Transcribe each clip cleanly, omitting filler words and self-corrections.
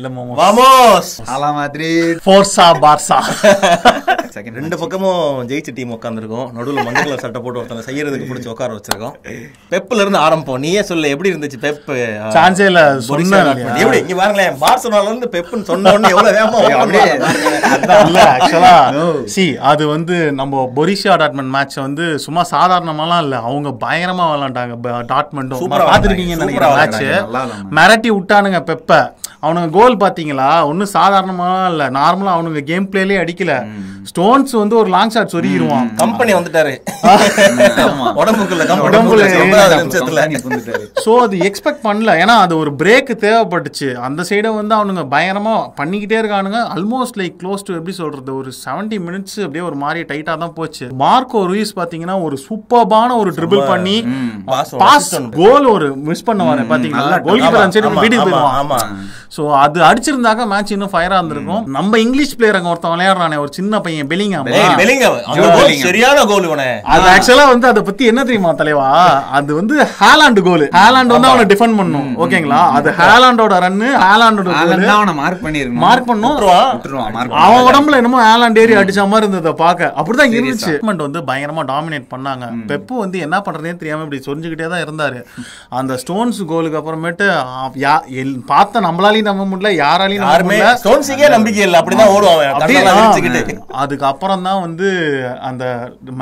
Vamos. Vamos! Hala Madrid! Forza Barca! Second match. See, அது வந்து நம்ம Borussia Dortmund மேட்ச் வந்து சும்மா சாதாரணமாலாம் இல்ல. அவங்க பயங்கரமா விளையாண்டாங்க டார்ட்மண்டும். பாத்துக்கிட்டீங்கன்னு நினைக்கிறேன் மேட்ச். மிரட்டி விட்டானுங்க பெப்ப. அவனுங்க கோல் பாத்தீங்களா? ஒண்ணு சாதாரணமா இல்ல. நார்மலா அவனுங்க கேம் பிளேலயே அடிக்கல. ஸ்டோன்ஸ் வந்து ஒரு லாங் ஷாட் சொறிடுவான். கம்பெனி வந்துட்டாரு. சோ அது எக்ஸ்பெக்ட் பண்ணல. ஏன்னா அது ஒரு பிரேக் தேவைப்பட்டுச்சு. அந்த சைட வந்து அவனுங்க பயங்கரமா பண்ணிக்கிட்டே இருக்கானுங்க. ஆல்மோஸ்ட் லைக் க்ளோஸ் டு எப்படி சொல்றது ஒரு 70 minutes அப்படியே ஒரு மாதிரி டைட்டா தான் போச்சு. மார்க்கோ ரூயிஸ் பாத்தீங்கன்னா ஒரு சூப்பர்பான ஒரு ட்ரிபிள் பண்ணி பாஸ் கோல் ஒரு மிஸ் பண்ணுவாரு பாத்தீங்களா? கோல் கீப்பர் அந்த சைடு வீடியோ போடுவான். ஆமா. சோ அது அடிச்சிருந்தாக்க மேட்ச் இன்னும் ஃபயரா இருந்திருக்கும். நம்ம இங்கிலீஷ் பிளேயர் அங்க ஒருத்தன் விளையாடுறானே ஒரு சின்ன பையன் பெலிங்காம். பெலிங்காம் அந்த கோல் சரியான கோல். அது ஆக்சுவலா வந்து அத பத்தி என்ன தெரியுமா தலைவா? அது வந்து ஹாலாண்ட் கோல். ஹாலாண்ட் வந்து அவனை டிஃபெண்ட் பண்ணும். ஓகேங்களா? அது ஹாலாண்டோட ரன். ஹாலாண்டோட கோல் தான் அவனை மார்க் பண்ணிருக்கணும். மார்க் பண்ணும். அவன் உடம்புல என்னமோ ஹாலாண்ட் ஏறி அடிச்ச மாதிரி இருந்தத பாக்க அப்படிதான் இருந்துச்சு. மெண்ட் வந்து பயங்கரமா டாமினேட் பண்ணாங்க. பெப்பு வந்து என்ன பண்றதே தெரியாம இப்படி சொரிஞ்சுக்கிட்டே தான் இருந்தாரு. அந்த ஸ்டோன்ஸ் கோலுக்கு அப்புறமேட்டு பார்த்த நம்மளாலையும் நம்ப முடியல, யாராலையும் நம்பிக்கை இல்லை. அப்படிதான் ஓடுவாங்க. அதுக்கப்புறம் தான் வந்து அந்த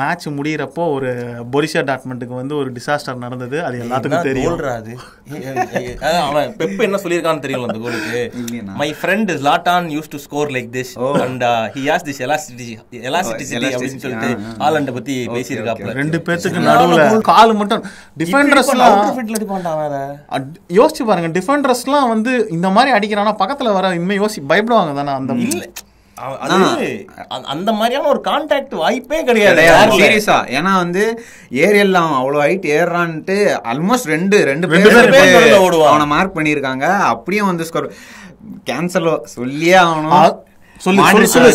மேட்ச் முடியறப்போ ஒரு Borussia Dortmundக்கு வந்து ஒரு டிசாஸ்டர் நடந்தது. அது எல்லாத்துக்கும் தெரியும். பெப் என்ன சொல்லியிருக்கான்னு தெரியல அந்த கோலுக்கு. மை ஃப்ரெண்ட் லாட்டான் used to score like this and he has this elasticity அப்படின்னு சொல்லிட்டு ஹாலண்ட பத்தி பேசியிருக்காப்ல. ரெண்டு பேருக்கு நடுவுல கால் மட்டும் டிஃபெண்டர்ஸ்லாம் யோசிச்சு பாருங்க. டிஃபெண்டர்ஸ்லாம் வந்து இந்த மாதிரி அடிக்கிறானா பக்கத்துல வர இனிமே யோசி பயப்படுவாங்க தானே. அந்த அந்த மாதிரியான ஒரு கான்டாக்ட் வாய்ப்பே கிடையாது. ஏன்னா வந்து ஏரியெல்லாம் அவ்வளோ ஹைட் ஏறான்ட்டு ஆல்மோஸ்ட் ரெண்டு அவனை மார்க் பண்ணியிருக்காங்க. அப்படியே வந்து ஸ்கோர் கேன்சலோ சொல்லியே ஆகணும். செல்சி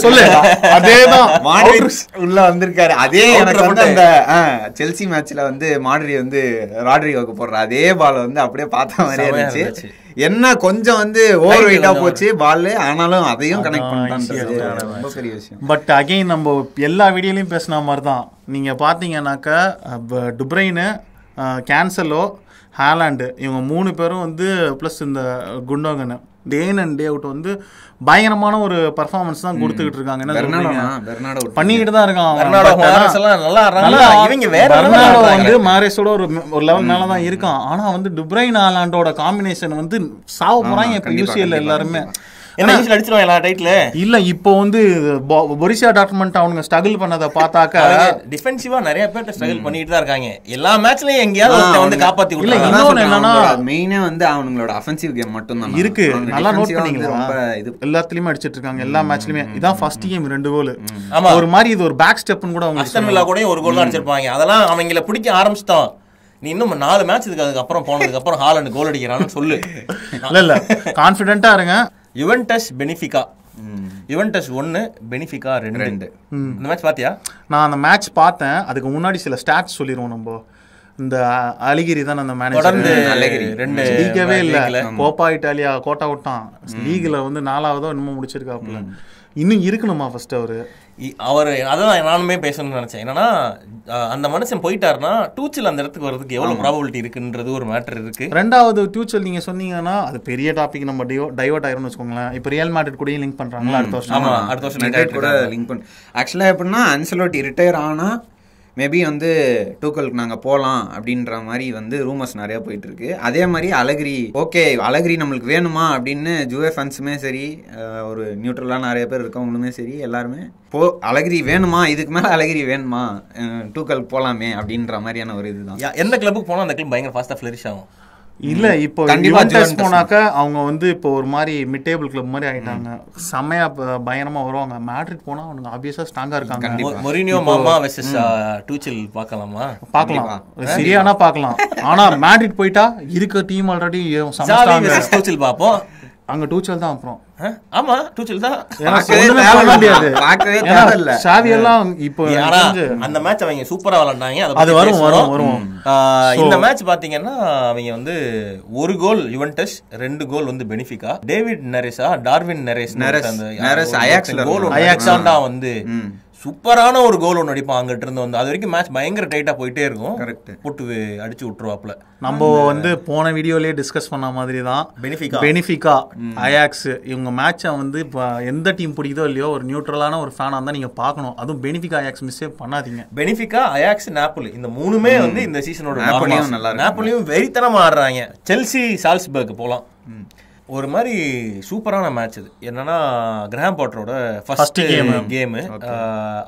மேட்ச்ல வந்து மாட்ரி வந்து ராட்ரிகோக்கு போடுற அதே பால் வந்து அப்படியே பார்த்த மாதிரியே இருந்துச்சு. என்ன கொஞ்சம் வந்து ஓவர் வெயிட்டா போச்சு பால். ஆனாலும் அதையும் கனெக்ட் பண்ணிட்டாங்க. ரொம்ப பெரிய விஷயம். பட் அகைன் நம்ம எல்லா வீடியோலயும் பேசின மாதிரிதான் நீங்க பாத்தீங்கன்னாக்கா டுப்ரைனு கேன்சலோ ஹாலாண்டு இவங்க 3 பேரும் வந்து பிளஸ் இந்த குண்டோங்கன்னு டே இன் அண்ட் டே அவுட் வந்து பயங்கரமான ஒரு பர்ஃபார்மன்ஸ் தான் கொடுத்துக்கிட்டு இருக்காங்க. பண்ணிக்கிட்டு தான் இருக்கான். இருக்கான். ஆனா வந்து டுப்ரைன் ஹாலாண்டோட காம்பினேஷன் வந்து சாவ போறாங்க இப்ப UCL எல்லாருமே. இல்ல இப்போ வந்து Borussia Dortmund அவங்க ஸ்ட்ரகிள் பண்ணதை பார்த்தாக்க டிஃபென்சிவா நிறைய பேர் ஸ்ட்ரகிள் பண்ணிட்டு தான் இருக்காங்க. எல்லா மேட்ச்லயும் எங்கயாவது வந்து காப்பாத்தி இல்ல இன்னொன்னு என்னன்னா மெயினா வந்து அவங்களோட அஃபென்சிவ் கேம் மட்டும் தான் இருக்கு. நல்லா நோட் பண்ணீங்களா? ரொம்ப இது எல்லாத்துலயுமே அடிச்சிட்டு இருக்காங்க. எல்லா மேட்ச்லயுமே இதான் ஃபர்ஸ்ட் கேம் 2 கோல். ஒரு மாதிரி இது ஒரு பேக் ஸ்டெப்னு கூட அவங்க அஸ்டன் வில்லா கூட 1 கோல் தான் அடிச்சிருப்பாங்க. அதெல்லாம் அவங்கள பிடிக்க ஆரம்பிச்சுட்டான். நீ இன்னும் 4 மேட்ச் இருக்கு. அதுக்கப்புறம் போனதுக்கப்புறம் ஹாலண்ட் கோல் அடிக்கிறான்னு சொல்லு. இல்ல இல்ல கான்ஃபிடென்ட்டா இருங்க. Juventus 1 Benfica 2. இந்த மேட்ச் பாத்தியா? நான் அந்த மேட்ச் பார்த்தேன். அதுக்கு முன்னாடி சில ஸ்டாட்ஸ் சொல்லிடுவோம். நம்ம இந்த அலிகிரி தான் அந்த மேனேஜர் இல்ல கோப்பா இட்டாலியா கோட்டா விட்டான். லீக்ல வந்து 4ஆவதோ இன்னமும் முடிச்சிருக்காப்புல. இன்னும் இருக்கணுமா ஃபர்ஸ்ட் அவரு? அவர் அதான் நானுமே பேசணும்னு நினைச்சேன். என்னன்னா அந்த மனுஷன் போயிட்டாருன்னா டூச்சல் அந்த இடத்துக்கு வர்றதுக்கு எவ்வளவு ப்ராபபிலிட்டி இருக்குன்றது ஒரு மேட்டர் இருக்கு. ரெண்டாவது டூச்சல் நீங்க சொன்னீங்கன்னா அது பெரிய டாபிக் நம்ம டைவர்ட் ஆயிரும்னு வச்சுக்கோங்களேன். இப்போ ரியல் மேட்ரிட் கூட லிங்க் பண்றாங்களா அடுத்த வருஷம்? ஆமா, அடுத்த வருஷம் மேட்ரிட் கூட லிங்க் பண்ண. ஆக்சுவலா எப்படின்னா அன்செலோட்டி ரிட்டையர் ஆனா மேபி வந்து டூக்கலுக்கு நாங்கள் போகலாம் அப்படின்ற மாதிரி வந்து ரூமர்ஸ் நிறையா போயிட்டுருக்கு. அதே மாதிரி அழகிரி ஓகே அழகிரி நம்மளுக்கு வேணுமா அப்படின்னு ஜூவே ஃபேன்ஸுமே சரி ஒரு நியூட்ரலாக நிறைய பேர் இருக்கவங்களுமே சரி எல்லாருமே அழகிரி வேணுமா இதுக்கு மேலே அழகிரி வேணுமா டூக்கலுக்கு போகலாமே அப்படின்ற மாதிரியான ஒரு இதுதான். எந்த கிளப்புக்கு போனால் அந்த கிளப் பயங்கர ஃபாஸ்ட்டாக ஃப்ளரிஷ் ஆகும். இல்ல இப்போ போனாக்க அவங்க வந்து இப்போ ஒரு மாதிரி மிட் டேபிள் கிளப் மாதிரி ஆயிட்டாங்க. செமையா பயங்கரமா வருவாங்க. மேட்ரிட் போனா அவங்க ஆப்வியஸா ஸ்ட்ராங்கா இருக்காங்க. மொரினியோ மாமா வெர்சஸ் டூச்சல் பார்க்கலாமா? பார்க்கலாம். சரியானா பார்க்கலாம். ஆனா மேட்ரிட் போயிட்டா இருக்க டீம் ஆல்ரெடி சமஸ்தாங்க. டூச்சல் பாப்போம். அங்க டூச்சல் தான் அப்புறம். ஆமா டூச்சல் தான். சாவி எல்லாம் இப்போ அந்த மேட்ச் அவங்க சூப்பரா விளையாண்டாங்க. அது வரும் வரும் வரும். இந்த மேட்ச் பாத்தீங்கன்னா அவங்க வந்து ஒரு கோல் யுவென்டஸ், 2 கோல் வந்து பெனிஃபிகா. டேவிட் நெரேஸா டார்வின் நெரேஸ் அயாக்ஸ் தான் வந்து சூப்பரான ஒரு கோல் ஒன்று அடிப்பான் அங்கிட்டு இருந்து வந்து. அது வரைக்கும் மேட்ச் பயங்கர டைட்டாக போயிட்டே இருக்கும். கரெக்ட், போட்டு அடிச்சு விட்டுருவாப்புல. நம்ம வந்து போன வீடியோலேயே டிஸ்கஸ் பண்ண மாதிரி தான் பெனிஃபிகா அயாக்ஸ் இவங்க மேட்சை வந்து இப்போ எந்த டீம் பிடிக்குதோ இல்லையோ ஒரு நியூட்ரலான ஒரு ஃபேனாக தான் நீங்கள் பார்க்கணும். அதுவும் பெனிஃபிகா அயாக்ஸ் மிஸ்ஸே பண்ணாதீங்க. பெனிஃபிகா அயாக்ஸ் நாப்போலி இந்த மூணுமே வந்து இந்த சீசனோட நாப்போலியும் வெறித்தனமாக ஆடுறாங்க. செல்சி சால்ஸ்பர்க் போகலாம். ஒரு மாதிரி சூப்பரான மேட்ச் இது. என்னன்னா கிரஹாம் பாட்டரோட ஃபர்ஸ்ட் கேமு.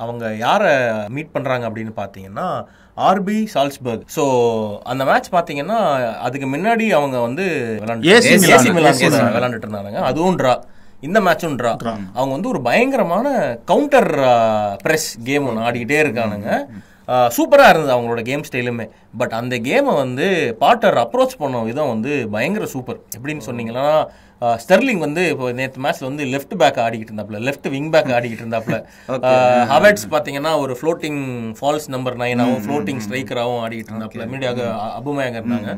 அவங்க யாரை மீட் பண்ணுறாங்க அப்படின்னு பார்த்தீங்கன்னா RB Salzburg. ஸோ அந்த மேட்ச் பார்த்தீங்கன்னா அதுக்கு முன்னாடி அவங்க வந்து விளாண்டுட்டு இருந்தாங்க. அதுவும் ட்ரா. இந்த மேட்சும் ட்ரா. அவங்க வந்து ஒரு பயங்கரமான கவுண்டர் ப்ரெஸ் கேம் ஒன்று ஆடிக்கிட்டே இருக்கானுங்க. சூப்பராக இருந்தது அவங்களோட கேம் ஸ்டைலுமே. பட் அந்த கேமை வந்து பாட்டர் அப்ரோச் பண்ண விதம் வந்து பயங்கர சூப்பர். எப்படின்னு சொன்னீங்கன்னா ஸ்டெர்லிங் வந்து இப்போ நேற்று மேட்ச்சில் வந்து லெஃப்ட் பேக் ஆடிக்கிட்டு இருந்தாப்புல, லெஃப்ட் விங் பேக் ஆடிக்கிட்டு இருந்தாப்புல. ஹவர்ட்ஸ் பார்த்தீங்கன்னா ஒரு ஃப்ளோட்டிங் ஃபால்ஸ் நம்பர் 9ஆகவும் ஃப்ளோட்டிங் ஸ்ட்ரைக்கராகவும் ஆடிக்கிட்டு இருந்தாப்புல. மீடியாக அபுமையாக இருந்தாங்க.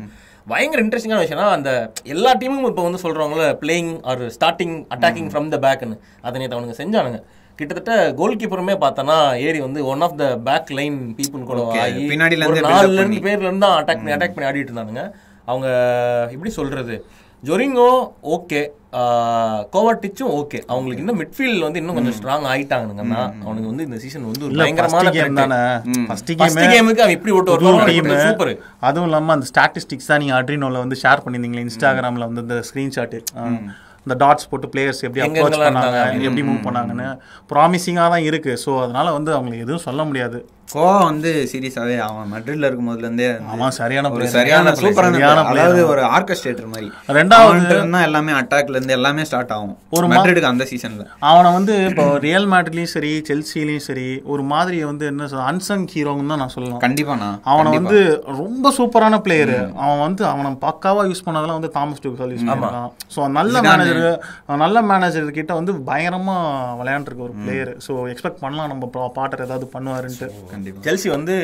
பயங்கர இன்ட்ரெஸ்டிங்கான விஷயம்னா அந்த எல்லா டீமும் இப்போ வந்து சொல்கிறவங்கள playing or starting attacking from the பேக்குன்னு அதை நேற்று அவனுங்க செஞ்சானுங்க. கிட்டத்தட்ட கோல் கீப்பருமே பார்த்தோன்னா ஏரி வந்து one of the back line people கூட ஆகி 4 பேர்லேருந்து தான் அட்டாக் பண்ணி ஆடிட்டு இருந்தானுங்க. அவங்க எப்படி சொல்கிறது, ஜொரிங்கோ ஓகே, கோவாட்டிச்சும் ஓகே. அவங்களுக்கு இன்னும் மிட்ஃபீல்ட் வந்து இன்னும் கொஞ்சம் ஸ்ட்ராங் ஆகிட்டாங்கன்னா அவனுக்கு வந்து இந்த சீசன் வந்து பயங்கரமான கேமுக்கு அவன் இப்படி ஓட்டு வருவான். சூப்பர். அதுவும் இல்லாமல் அந்த ஸ்டாட்டிஸ்டிக்ஸ் தான் நீங்கள் அட்ரினோவில் வந்து ஷேர் பண்ணியிருந்தீங்களே இன்ஸ்டாகிராமில் வந்து இந்த ஸ்க்ரீன்ஷாட்டு, இந்த டாட்ஸ் போட்டு பிளேயர்ஸ் எப்படி அப்ரோச் பண்ணாங்க, எப்படி மூவ் பண்ணாங்கன்னு ப்ராமிசிங்காக தான் இருக்குது. ஸோ அதனால் வந்து அவங்களுக்கு எதுவும் சொல்ல முடியாது. கோவா வந்து சீரியஸாகவே அவன் மெட்ரிட்ல இருக்கும் போதுலேருந்தே அவன் சரியான ஒரு சரியான சூப்பரான, அதாவது ஒரு ஆர்கெஸ்ட்ரேட்டர் மாதிரி. ரெண்டாவது எல்லாமே அட்டாக்லேருந்து எல்லாமே ஸ்டார்ட் ஆகும் ஒரு மெட்ரிடுக்கு அந்த சீசனில். அவனை வந்து இப்போ ரியல் மேட்ரிட்லேயும் சரி செல்சிலையும் சரி ஒரு மாதிரி வந்து என்ன அன்சங் ஹீரோன்னு தான் நான் சொல்லணும். கண்டிப்பாக நான் அவனை வந்து ரொம்ப சூப்பரான பிளேயரு. அவன் வந்து அவனை பக்காவாக யூஸ் பண்ணதெல்லாம் வந்து தாமஸ் டூக்கல் யூஸ் பண்ணலாம். ஸோ நல்ல மேனேஜர் கிட்ட வந்து பயங்கரமாக விளையாண்டுருக்க ஒரு பிளேயர். ஸோ எக்ஸ்பெக்ட் பண்ணலாம் நம்ம பாட்டர் ஏதாவது பண்ணுவாருன்ட்டு. செல்சி வந்து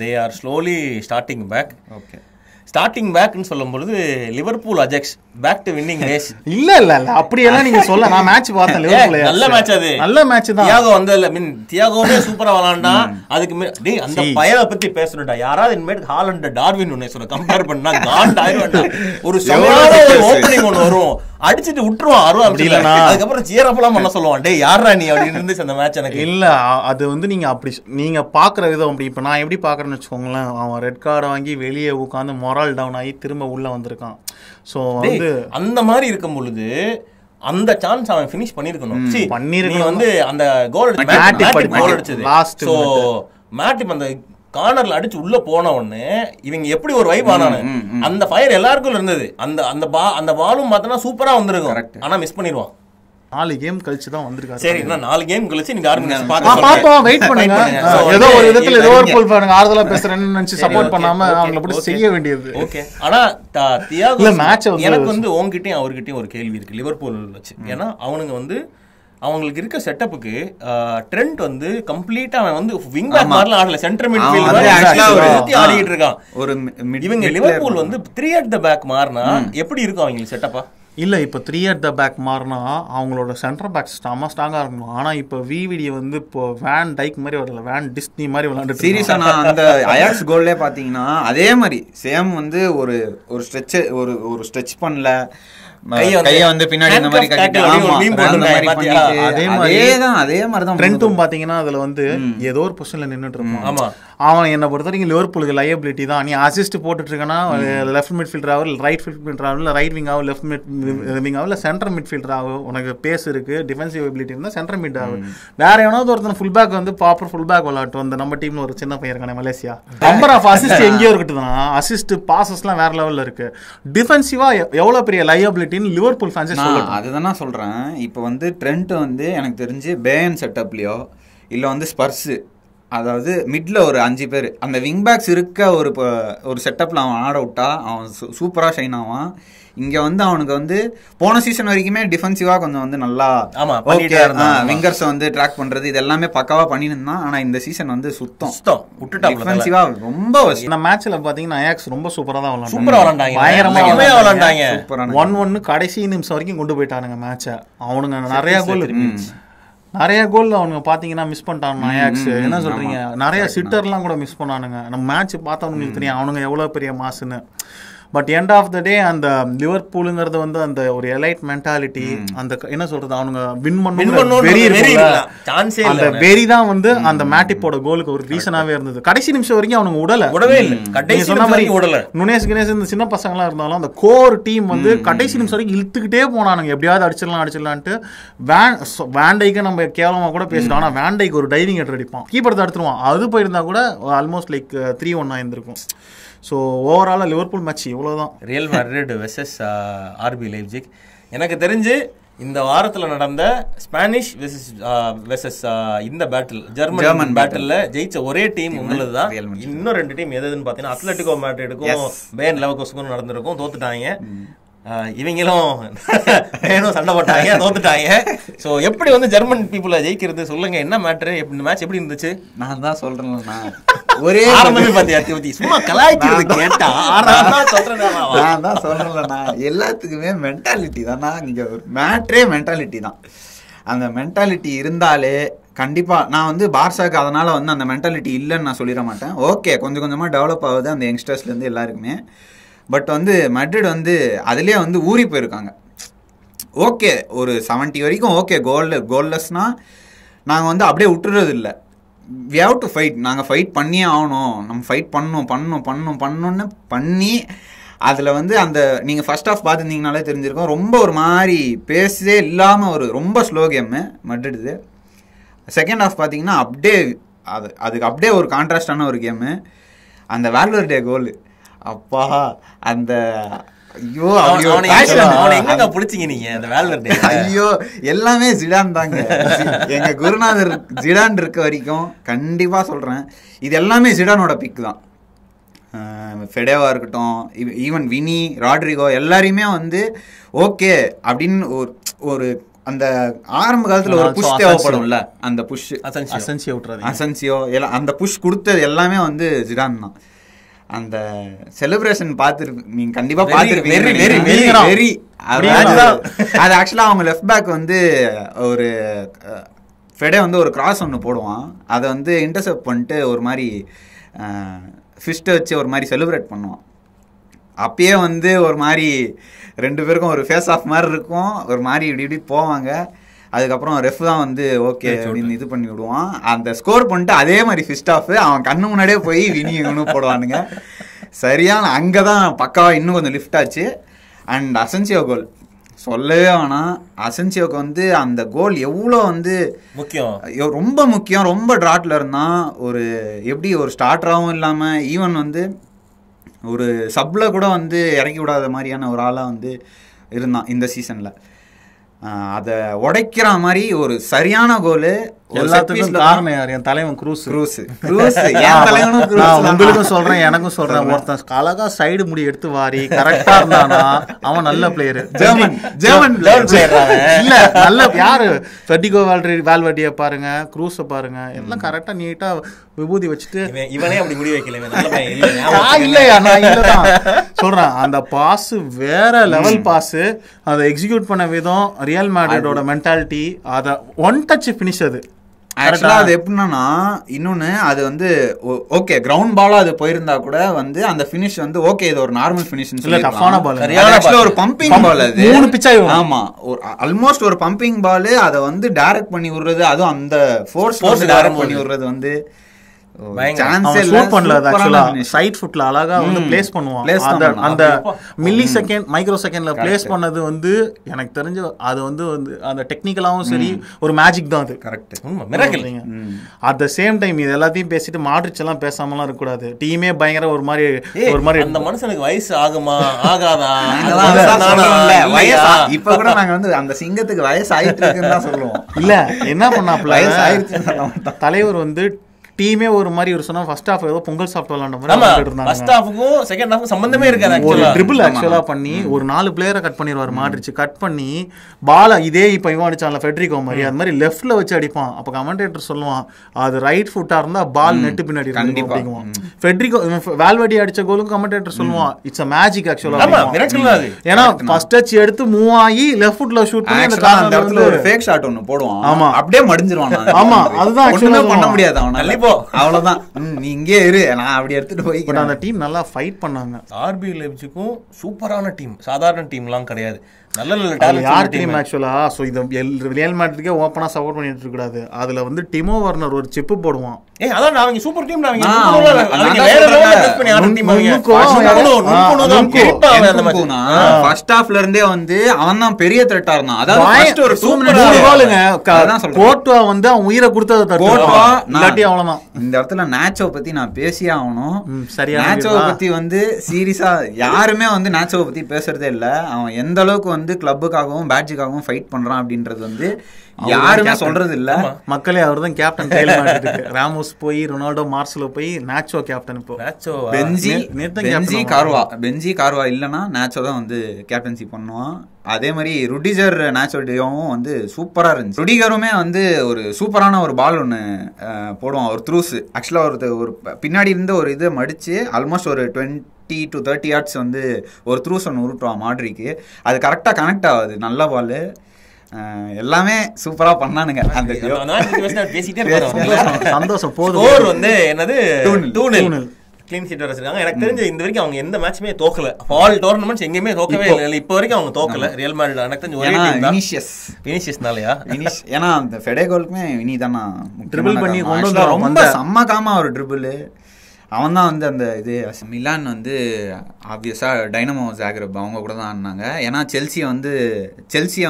they are slowly starting back. Okay, starting பேக்னு சொல்லும்போது Liverpool Ajax back to winning race. இல்ல அப்படியெல்லாம் நீங்க சொல்ல, நான் மேட்ச் பார்த்தேன் லிவர்பூல். நல்ல மேட்ச் தான். தியாகோ வந்தல மீன் தியாகோவே சூப்பரா விளையாண்டான். அதுக்கு டேய் அந்த பயல பத்தி பேசணும்டா. யாராவது இன்மேட் ஹாலண்ட் டார்வின் உன்னை சொல்ல கம்பேர் பண்ணா காண்ட் ஆயிடுவான்டா. ஒரு சவாலான ஓபனிங் ஒன்னு வரும், அடிச்சிட்டு விட்டுருவான். அதுக்கப்புறம் சீரப்பெல்லாம் பண்ண சொல்லுவான், டேய் யாரா நீ அப்படின்னு இருந்துச்சு அந்த மேட்ச் எனக்கு. இல்ல அது வந்து நீங்க அப்படி நீங்க பாக்குற விதம் அப்படி. இப்ப நான் எப்படி பாக்குறேன்னு வச்சுக்கோங்களேன், அவன் ரெட் கார்டை வாங்கி வெளியே உட்காந்து மொரல் டவுன் ஆகி திரும்ப உள்ள வந்திருக்கான். சோ வந்து அந்த மாதிரி இருக்கும் பொழுது அந்த சான்ஸ் அவன் ஃபினிஷ் பண்ணிருக்கணும். பண்ணிருக்கணும் வந்து அந்த கோல் அடிச்சது லாஸ்ட். சோ மேட்டிப் அந்த கார்னர்ல அடிச்சு உள்ள போன உடனே இவங்க எப்படி ஒரு வைப் ஆனானு அந்த ஃபயர் எல்லாருக்கும் இருந்தது. அந்த பாலும் பார்த்தோன்னா சூப்பரா வந்திருக்கும். ஆனா மிஸ் பண்ணிடுவான். 4 கேம் கழிச்சு தான் வந்திருக்காரு. சரி, நான் 4 கேம் கழிச்சு நீங்க பாப்போம். வெயிட் பண்ணுங்க. ஏதோ ஒரு விதத்துல லிவர்பூல் பாருங்க ஆறுதலா பேசுறேன்னு நினைச்சு சப்போர்ட் பண்ணாம அவங்கள போட்டு செய்ய வேண்டியது. ஓகே, ஆனா தியாகோ மேட்ச் எனக்கு வந்து உங்ககிட்டயும் அவர்கிட்டயும் ஒரு கேள்வி இருக்கு லிவர்பூல் வச்சு. ஏன்னா அவனுங்க வந்து அவங்களுக்கு இருக்க செட்டப்புக்கு ட்ரெண்ட் வந்து கம்ப்ளீட்டா அவன் வந்து விங் பேக் மாதிரிலாம் ஆடல, சென்டர் மிட்ஃபீல்ட் ஆடிட்டு இருக்கான். ஒரு இவங்க லிவர்பூல் வந்து 3 at the back மாறினா எப்படி இருக்கும் அவங்களுக்கு செட்டப்பா? இல்லை, இப்போ 3 at the back மாறினா அவங்களோட சென்டர் பேக் ஸ்ட்ராங்காக இருக்கணும். ஆனால் இப்போ விவிடி வந்து இப்போ வேன் டைக் மாதிரி வரல, வேன் டிஸ்னி மாதிரி விளையாண்டு சீரியஸாக. நான் அந்த அயாக்ஸ் கோல்லே பார்த்தீங்கன்னா அதே மாதிரி சேம் வந்து ஒரு ஸ்ட்ரெச் பண்ணல, கையை வந்து பின்னாடி இந்த மாதிரி அதே மாதிரி தான் ட்ரெண்ட்டும் பார்த்தீங்கன்னா அதில் வந்து ஏதோ ஒரு பொசிஷனில் நின்றுட்டு இருப்பான். ஆமாம், அவன் என்னை பொறுத்த வரைக்கும் லிவர்பூலுக்கு லயபிலிட்டி தான். நீ அசிஸ்ட் போட்டுட்டு இருக்கனா லெஃப்ட் மிட்ஃபீல்டராகவோ இல்லை ரைட் மிட்ஃபீல்டராகவோ இல்லை ரைட் விங்காகவோ லெஃப்ட் விங்காகவோ இல்லை சென்டர் மிட்ஃபீல்டராகவோ உனக்கு பேஸ் இருக்குது, டிஃபென்சிவ் எபிலிட்டி இருந்தால் சென்டர் மிட் ஆகும். வேற எவனாவது ஒருத்தன் ஃபுல் பேக் வந்து ப்ராப்பர் ஃபுல் பேக் விளையாட்டும். அந்த நம்ம டீமில் ஒரு சின்ன பையன் இருக்கானே மலேசியா, நம்பர் ஆஃப் அசிஸ்ட் எங்கேயோ இருக்கட்டும், அசிஸ்ட் பாசஸ்லாம் வேற லெவலில் இருக்குது. டிஃபென்சிவாக எவ்வளோ பெரிய லயபிலிட்டி லிவர்பூல் ஃபேன்ஸ் சொல்றாங்க. அதுதான் நான் சொல்றேன். இப்போ வந்து ட்ரெண்ட் வந்து எனக்கு தெரிஞ்சு பேயர்ன் செட்டப்லயோ இல்ல வந்து ஸ்பர்ஸ் அதாவது மிட்ல ஒரு 5 பேர் அந்த விங் பேக்ஸ் இருக்க ஒரு செட்டப்ல அவன் ஆட விட்டா அவன் சூப்பரா ஷைன் ஆவான். இங்க வந்து அவனுக்கு வந்து போன சீசன் வரைக்குமே டிஃபென்சிவா கொஞ்சம் வந்து நல்லா விங்கர்ஸ் வந்து ட்ராக் பண்றது இது எல்லாமே பக்காவா பண்ணிருந்தான். ஆனா இந்த சீசன் வந்து சுத்தம் டிஃபென்சிவா ரொம்ப இந்த மேட்ச்ல பாத்தீங்கன்னா அயாக்ஸ் ரொம்ப சூப்பரா தான் விளையாண்டாங்க. 1-1 கடைசி நிமிஷம் வரைக்கும் கொண்டு போயிட்டானுங்க மேட்ச. அவனுங்க நிறைய கோல் அவனுங்க பாத்தீங்கன்னா மிஸ் பண்ணிட்டானுங்க அயாக்ஸ். என்ன சொல்றீங்க, நிறைய சிட்டர்லாம் கூட மிஸ் பண்ணானுங்க. நம்ம மேட்ச் பார்த்தவனுங்களுக்கு தெரியும் அவனுங்க எவ்வளவு பெரிய மாசுன்னு. But end of the day அந்த லிவர்பூலுங்கிறது வந்து அந்த ஒரு எலைட் மென்டாலிட்டி, அந்த என்ன சொல்றது அவனுங்க வின் பண்ணுவோம் வெறி தான் வந்து அந்த மேட்டிப்போட கோலுக்கு ஒரு ரீசனாவே இருந்தது. கடைசி நிமிஷம் வரைக்கும் அவனுங்க உடவே இல்லை. சொன்ன மாதிரி நுனேஷ் கினேஷ் இந்த சின்ன பசங்களாம் இருந்தாலும் அந்த கோர் டீம் வந்து கடைசி நிமிஷம் வரைக்கும் இழுத்துக்கிட்டே போனானுங்க. எப்படியாவது அடிச்சிடலான்ட்டு வேண்டைக்கு நம்ம கேவலமா கூட பேசிட்டோம். ஆனா வேண்டைக்கு ஒரு டைவிங் ஹெட் அடிப்பான், கீப்பர் தடுத்துருவான். அது போயிருந்தா கூட ஆல்மோஸ்ட் லைக் 3-1 ஆயிருந்திருக்கும். ஸோ ஓவராலாக லிவர்பூல் மேட்ச் இவ்வளோதான். Real Madrid versus RB Leipzig. எனக்கு தெரிஞ்சு இந்த வாரத்தில் நடந்த ஸ்பானிஷ் வெர்சஸ் இந்த பேட்டில் ஜெர்மன் பேட்டில் ஜெயிச்ச ஒரே டீம் உங்களது தான். இன்னும் 2 டீம் எதுன்னு பார்த்தீங்கன்னா அத்லெட்டிகோ மேட்ரிடுக்கும் பேயர்ன் லெவர்கூசனுக்கும் நடந்திருக்கும். தோத்துட்டாங்க. இவங்களும் சண்டை போட்டாங்க, தோத்துட்டாங்க. ஸோ எப்படி வந்து ஜெர்மன் பீப்புளை ஜெயிக்கிறது சொல்லுங்க. என்ன மேட்ரு, இந்த மேட்ச் எப்படி இருந்துச்சு? நான் தான் சொல்றேன்னா ஒரே சும்மா கலாய்க்கிறது கேட்டா நான் தான் சொல்றேன்லண்ணா எல்லாத்துக்குமே மென்டாலிட்டி தானா. நீங்க ஒரு மேட்ரே மென்டாலிட்டி தான். அந்த மென்டாலிட்டி இருந்தாலே கண்டிப்பா நான் வந்து பார்சாக்கு அதனால வந்து அந்த மென்டாலிட்டி இல்லைன்னு நான் சொல்லிட மாட்டேன். ஓகே, கொஞ்சம் கொஞ்சமா டெவலப் ஆகுது அந்த யங்ஸ்டர்ஸ்ல இருந்து எல்லாருக்குமே. பட் வந்து மேட்ரிட் வந்து அதுலேயே வந்து ஊறி போயிருக்காங்க. ஓகே, ஒரு 70 வரைக்கும் ஓகே, கோல்லஸ்னா நாங்கள் வந்து அப்படியே விட்டுறது இல்லை. We have to fight. நாங்கள் ஃபைட் பண்ணியே ஆகணும். நம்ம ஃபைட் பண்ணணும்னு பண்ணி அதில் வந்து அந்த நீங்கள் ஃபர்ஸ்ட் ஆஃப் பார்த்துருந்தீங்கனாலே தெரிஞ்சிருக்கோம். ரொம்ப ஒரு மாதிரி பேசவே இல்லாமல் ஒரு ரொம்ப slow game Madrid. Second half பார்த்தீங்கன்னா அப்படியே அதுக்கு அப்படியே ஒரு கான்ட்ராஸ்டான ஒரு கேமு. அந்த வேல்வர்டே கோலு அப்பா, அந்த ஐயோ எங்க பிடிச்சிங்க நீங்க அந்த வேல்வர்டே? ஐயோ எல்லாமே ஜிடான் தாங்க. எங்க குருநாதர் ஜிடான் இருக்க வரைக்கும் கண்டிப்பா சொல்றேன், இது எல்லாமே ஜிடானோட பிக் தான். ஃபெடேவா இருக்கட்டும், ஈவன் வினி, ராட்ரிகோ எல்லாரையுமே வந்து ஓகே அப்படின்னு ஒரு அந்த ஆரம்ப காலத்துல ஒரு புஷ் தேவைப்படும்ல, அந்த புஷ் அசன்சியோ அந்த புஷ் கொடுத்தது எல்லாமே வந்து ஜிடான் தான். அந்த செலிப்ரேஷன் பார்த்துருக்கு, நீங்க கண்டிப்பா பார்த்துருப்பீங்க. அவங்க லெஃப்ட் பேக் வந்து ஒரு ஃபெடே வந்து ஒரு கிராஸ் ஒன்று போடுவான், அதை வந்து இன்டர்செப்ட் பண்ணிட்டு ஒரு மாதிரி ஃபிஸ்ட்டை வச்சு ஒரு மாதிரி செலிப்ரேட் பண்ணுவான். அப்பயே வந்து ஒரு மாதிரி 2 பேருக்கும் ஒரு ஃபேஸ் ஆஃப் மாதிரி இருக்கும், ஒரு மாதிரி இப்படி இப்படி போவாங்க. அதுக்கப்புறம் ரெஃப் தான் வந்து ஓகே அப்படின்னு இது பண்ணி விடுவான். அந்த ஸ்கோர் பண்ணிட்டு அதே மாதிரி ஃபிஸ்ட் ஆஃப் அவன் கண்ணு முன்னாடியே போய் வினியனு போடுவானுங்க. சரியான அங்கே தான் பக்காவாக இன்னும் கொஞ்சம் லிஃப்ட் ஆச்சு. அண்ட் அசன்சியோ கோல் சொல்லவே வேணாம். அசன்சியோக்கு வந்து அந்த கோல் எவ்வளோ வந்து முக்கியம், ரொம்ப முக்கியம். ரொம்ப டிராட்டில் இருந்தான். ஒரு எப்படி ஒரு ஸ்டார்டராகவும் இல்லாமல் ஈவன் வந்து ஒரு சப்பில் கூட வந்து இறக்கி விடாத மாதிரியான ஒரு ஆளாக வந்து இருந்தான் இந்த சீசனில். அதை உடைக்கிற மாதிரி ஒரு சரியான கோலு. எல்லாத்துக்கும் காரணம் யார்? என் தலைவன் க்ரூஸ். என் தலைவனும் க்ரூஸ். உங்களுக்கும் சொல்றேன், எனக்கும் சொல்றேன். ஒருத்தன் அழகா சைடு முடி எடுத்து வாரி கரெக்டா இருந்தானா அவன் நல்ல பிளேயர். ஜெர்மன் பிளேயர் இல்ல, நல்ல யாரு ஃபெர்டிகோ வால்வர்டியை பாருங்க, க்ரூஸை பாருங்க, எல்லாம் கரெக்டா நீட்டா விபூதி வச்சுட்டு இவனே அப்படி முடி வைக்கல இல்லையா? நான் இல்லதான் சொல்றேன், அந்த பாஸ் வேற லெவல் பாஸ். அதை எக்ஸிக்யூட் பண்ண விதம், ரியல் மேட்ரிடோட மென்டாலிட்டி, அதை ஒன் டச் பினிஷ். அது ஆக்சுவலாக அது எப்படின்னா இன்னொன்று அது வந்து ஓகே கிரவுண்ட் பாலாக அது போயிருந்தா கூட வந்து அந்த ஃபினிஷ் வந்து ஓகே இது ஒரு நார்மல் ஃபினிஷ்னு சொல்லி டஃபான பால். ஆக்சுவலாக ஒரு பம்பிங் பால் அது 3 பிட்ச். ஆமாம், ஒரு ஆல்மோஸ்ட் ஒரு பம்பிங் பாலு. அதை வந்து டைரக்ட் பண்ணி விடுறது, அதுவும் அந்த ஃபோர்ஸ் டைரக்ட் பண்ணி விடுறது வந்து எனக்கு தெரிஞ்சு அது வந்து அந்த டெக்னிக்கலாவும் சரி ஒரு மேஜிக் தான். அது correct, miracle. At the same time இது எல்லாத்தையும் பேசிட்டு மாட்ரிச் எல்லாம் பேசாமலாம் இருக்க கூடாது. டீமே பயங்கர ஒரு மாதிரி அந்த மனுஷனுக்கு வயசு ஆகுமா ஆகாதா? இப்ப கூட நாங்க வந்து அந்த சிங்கத்துக்கு வயசு ஆயிட்டு இருக்குன்னு தான் சொல்லுவோம். இல்ல என்ன பண்ணாப்ல தலைவர் வந்து டீமே ஒரு மாதிரி ஒரு சொன்னா ஃபர்ஸ்ட் ஹாஃப் ஏதோ பொங்கல் சாப்பிட்டு விளையாண்ட மாதிரி விளையாடுறாங்க. ஃபர்ஸ்ட் ஹாஃப்க்கும் செகண்ட் ஹாஃப்க்கும் சம்பந்தமே இருக்காது. ஒரு ட்ரிபிள் ஆக்சுவலா பண்ணி ஒரு 4 பிளேயரை கட் பண்ணிடுவார் மாட்ரிச்சு. கட் பண்ணி பாலா இதே இப்போ இவன் அடிச்சான்ல ஃபெட்ரிகோ மாதிரி அது மாதிரி லெஃப்ட்ல வச்சு அடிப்பான். அப்போ கமெண்டேட்டர் சொல்லுவான் அது ரைட் ஃபுட்டா இருந்தா பால் நெட்டு பின்னாடி அடிக்குவான். ஃபெட்ரிகோ வால்வர்டி அடிச்ச கோலுக்கு கமெண்டேட்டர் சொல்லுவான் இட்ஸ் அ மேஜிக் ஆக்சுவலா. ஏன்னா ஃபர்ஸ்ட் டச் எடுத்து மூவ் ஆகி லெஃப்ட் ஃபுட்ல ஷூட் பண்ணி அந்த கார்னர் வந்து ஒரு ஃபேக் ஷாட் ஒன்னு போடுவான். ஆமா அப்படியே மடிஞ்சிரவான். ஆமா அதுதான் ஆக்சுவலா பண்ண முடியாது அவனால. அவ்வளவுதான் நீ இங்கே இரு நான் அப்படி எடுத்துட்டு போய். பட் அந்த டீம் நல்லா ஃபைட் பண்ணாங்க. ஆர்பி லெப்சிக்கும் சூப்பரான டீம், சாதாரண டீம்லாம் கிடையாது. நல்ல நல்ல டேலண்ட் யார் டீம் ஆக்சுவலா. சோ இது ரியல் மேட்ரிட்க்கே ஓபனா சப்போர்ட் பண்ணிட்டு இருக்க கூடாது. அதுல வந்து டிமோ வார்னர் ஒரு செப்பு போடுவான். ஏய் அதான் அவங்க சூப்பர் டீம். அவங்க வேற லெவல்ல டெஸ்ட் பண்ணி ஆர்டர் டீம். அவங்க கிரிப்பாவே அந்த மாதிரி ஃபர்ஸ்ட் ஹாஃப்ல இருந்தே வந்து அவன்தான் பெரிய த்ரெட்டா இருந்தான். அதாவது ஃபர்ஸ்ட் ஒரு 2 மினிட் கோலுங்க அதான் சொல்றேன். கோட்வா வந்து அவன் உயிரை கொடுத்தத தட்டி கோட்வா லட்டி அவ்வளவுதான். இந்த இடத்துல நாச்சோ பத்தி நான் பேசியே ஆவணும். சரியா நாச்சோ பத்தி வந்து சீரியஸா யாருமே வந்து நாச்சோ பத்தி பேசுறதே இல்ல. அவன் எந்த அளவுக்கு வந்து கிளப்புக்காகவும் பேட்ஜுக்காகவும் ஃபைட் பண்றான் அப்படின்றது வந்து யாருமே சொல்றது இல்ல. மக்களே அவர் தான் கேப்டன் கையில மாட்டிருக்கு. ராமோஸ் போய் ரொனால்டோ மார்சலோ போய் நாச்சோ கேப்டன். இப்போ நாச்சோ பென்ஜி கார்வா இல்லனா நாச்சோ தான் வந்து கேப்டன்சி பண்ணுவான். அதே மாதிரி ருடிகர் நாச்சோவும் வந்து சூப்பரா இருந்துச்சு. ருடிகருமே வந்து ஒரு சூப்பரான ஒரு பால் ஒன்று போடுவான். ஒரு த்ரூஸ் ஆக்சுவலா ஒரு பின்னாடி இருந்த ஒரு இதை மடிச்சு ஆல்மோஸ்ட் ஒரு 20 to 30 yards வந்து ஒரு த்ரூஸ் ஒன்று உருட்டுவான் மாட்ரிக்கு. அது கரெக்டாக கனெக்ட் ஆகுது. நல்ல பால் எல்லாமே சூப்பரா பண்ணானுங்க. அந்த சந்தோஷம் போதும் வந்து என்னது கிளீன் ஷீட் வச்சிருக்காங்க. எனக்கு தெரிஞ்சு இந்த வரைக்கும் அவங்க எந்த மேட்சுமே தோக்கல. ஆல் டோர்னமெண்ட்ஸ் எங்கேயுமே தோக்கவே இல்லை. இப்போ வரைக்கும் அவங்க தோக்கல ரியல் மேட்ரிட். எனக்கு தெரிஞ்சு ஒரே டீம் தான் வினிஷியஸ்னாலயா ஏனா அந்த ஃபெடே கோலுக்குமே வினி தானா ட்ரிபிள் பண்ணி கொண்டு வந்தா ரொம்ப செம்ம காமா ஒரு ட்ரிபிள். அவன் தான் வந்து அந்த இது மிலான் வந்து ஆப்வியஸாக டைனமோ ஜாக்ரப் அவங்க கூட தான் ஆனாங்க. ஏன்னா செல்சியை